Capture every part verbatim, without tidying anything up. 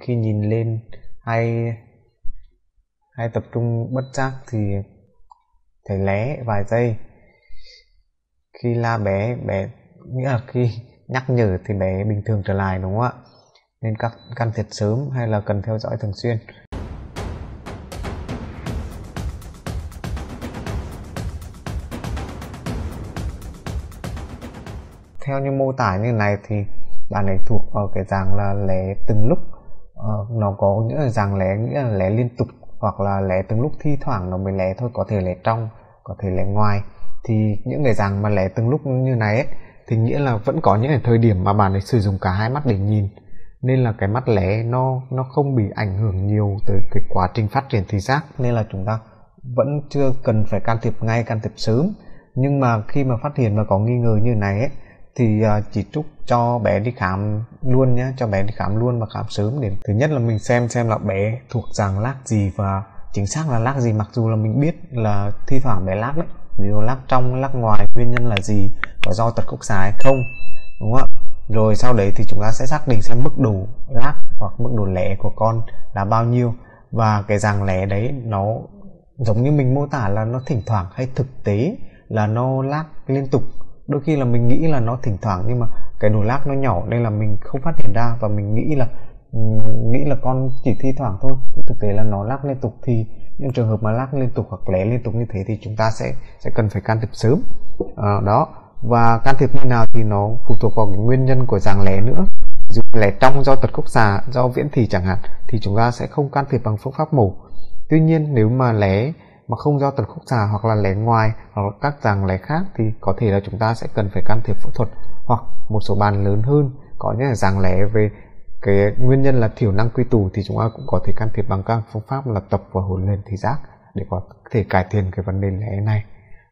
Khi nhìn lên hay hay tập trung bất giác thì thầy lé vài giây. Khi la bé, bé nghĩa là khi nhắc nhở thì bé bình thường trở lại, đúng không ạ? Nên các can thiệp sớm hay là cần theo dõi thường xuyên. Theo như mô tả như này thì bạn ấy thuộc vào cái dạng là lé từng lúc. Ờ, nó có nghĩa là dạng lé nghĩa là lé liên tục, hoặc là lé từng lúc thi thoảng nó mới lé thôi, có thể lé trong, có thể lé ngoài. Thì những cái dạng mà lé từng lúc như này ấy, thì nghĩa là vẫn có những cái thời điểm mà bạn ấy sử dụng cả hai mắt để nhìn, nên là cái mắt lé nó nó không bị ảnh hưởng nhiều tới cái quá trình phát triển thị giác, nên là chúng ta vẫn chưa cần phải can thiệp ngay, can thiệp sớm. Nhưng mà khi mà phát hiện và có nghi ngờ như này ấy, thì chị Trúc cho bé đi khám luôn nhé, cho bé đi khám luôn và khám sớm để thứ nhất là mình xem xem là bé thuộc dạng lác gì và chính xác là lác gì, mặc dù là mình biết là thi thoảng bé lác đấy, ví dụ lác trong, lác ngoài, nguyên nhân là gì, có do tật khúc xá hay không, đúng không ạ? Rồi sau đấy thì chúng ta sẽ xác định xem mức độ lác hoặc mức độ lé của con là bao nhiêu, và cái dạng lé đấy nó giống như mình mô tả là nó thỉnh thoảng hay thực tế là nó lác liên tục. Đôi khi là mình nghĩ là nó thỉnh thoảng nhưng mà cái đồ lác nó nhỏ nên là mình không phát hiện ra, và mình nghĩ là nghĩ là con chỉ thi thoảng thôi, thực tế là nó lác liên tục. Thì những trường hợp mà lác liên tục hoặc lé liên tục như thế thì chúng ta sẽ sẽ cần phải can thiệp sớm. À, đó, và can thiệp như nào thì nó phụ thuộc vào cái nguyên nhân của dạng lé nữa. Ví dụ lé trong do tật khúc xạ, do viễn thị chẳng hạn, thì chúng ta sẽ không can thiệp bằng phương pháp mổ. Tuy nhiên nếu mà lé mà không do tật khúc xạ hoặc là lé ngoài hoặc là các dạng lé khác thì có thể là chúng ta sẽ cần phải can thiệp phẫu thuật, hoặc một số bạn lớn hơn có những dạng lé về cái nguyên nhân là thiểu năng quy tụ thì chúng ta cũng có thể can thiệp bằng các phương pháp là tập và huấn luyện thị giác để có thể cải thiện cái vấn đề lé này.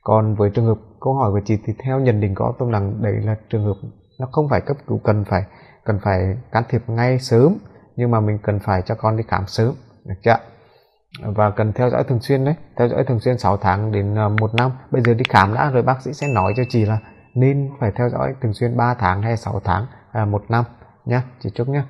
Còn với trường hợp câu hỏi của chị thì theo nhận định của tôi rằng đấy là trường hợp nó không phải cấp cứu, cần phải cần phải can thiệp ngay sớm, nhưng mà mình cần phải cho con đi khám sớm, được chưa? Và cần theo dõi thường xuyên đấy, theo dõi thường xuyên sáu tháng đến một năm. Bây giờ đi khám đã rồi bác sĩ sẽ nói cho chị là nên phải theo dõi thường xuyên ba tháng hay sáu tháng, một năm nhé chị Trúc nhé.